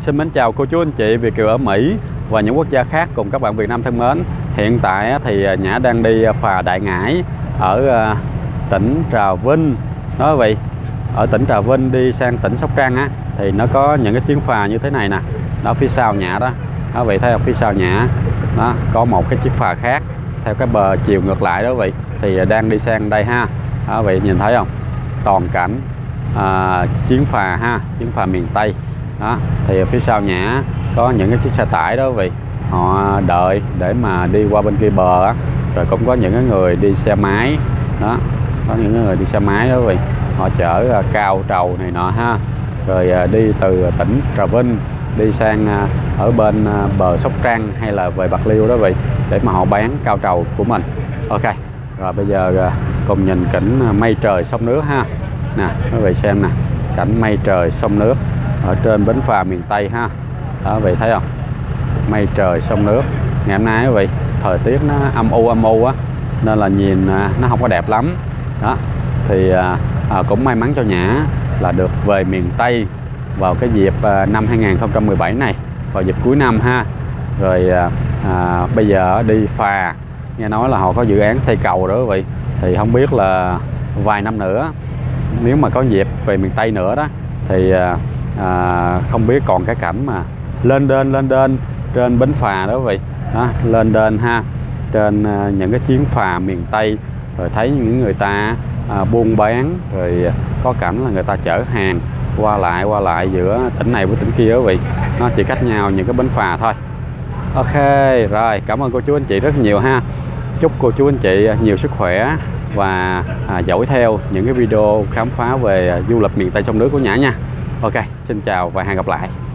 Xin mến chào cô chú anh chị Việt kiều ở Mỹ và những quốc gia khác cùng các bạn Việt Nam thân mến. Hiện tại thì Nhã đang đi phà Đại Ngãi ở tỉnh Trà Vinh. Nói vậy, ở tỉnh Trà Vinh đi sang tỉnh Sóc Trăng á, thì nó có những cái chuyến phà như thế này nè. Đó, phía sau Nhã đó. Đó vậy, thấy phía sau Nhã đó có một cái chiếc phà khác theo cái bờ chiều ngược lại đó vậy, thì đang đi sang đây ha. Đó vậy, nhìn thấy không? Toàn cảnh chuyến phà ha, chuyến phà miền Tây. Đó, thì phía sau Nhã có những cái chiếc xe tải đó quý vị, họ đợi để mà đi qua bên kia bờ á. Rồi cũng có những người đi xe máy đó, có những người đi xe máy đó quý vị, họ chở cao trầu này nọ ha. Rồi đi từ tỉnh Trà Vinh đi sang ở bên bờ Sóc Trăng hay là về Bạc Liêu đó quý vị, để mà họ bán cao trầu của mình. Ok, rồi bây giờ cùng nhìn cảnh mây trời sông nước ha. Nè quý vị xem nè, cảnh mây trời sông nước ở trên bến phà miền Tây ha. Đó vậy, thấy không? Mây trời sông nước. Ngày hôm nay quý vị, thời tiết nó âm u á, nên là nhìn nó không có đẹp lắm. Đó thì cũng may mắn cho Nhã là được về miền Tây vào cái dịp năm 2017 này, vào dịp cuối năm ha. Rồi bây giờ đi phà, nghe nói là họ có dự án xây cầu đó quý vị, thì không biết là vài năm nữa nếu mà có dịp về miền Tây nữa đó thì không biết còn cái cảnh mà lên đên trên bến phà đó quý vị, lên đên ha, trên những cái chuyến phà miền Tây. Rồi thấy những người ta buôn bán, rồi có cảnh là người ta chở hàng qua lại giữa tỉnh này với tỉnh kia quý vị, nó chỉ cách nhau những cái bến phà thôi. Ok, rồi cảm ơn cô chú anh chị rất nhiều ha. Chúc cô chú anh chị nhiều sức khỏe và dõi theo những cái video khám phá về du lịch miền Tây trong nước của Nhã nha. Ok, xin chào và hẹn gặp lại.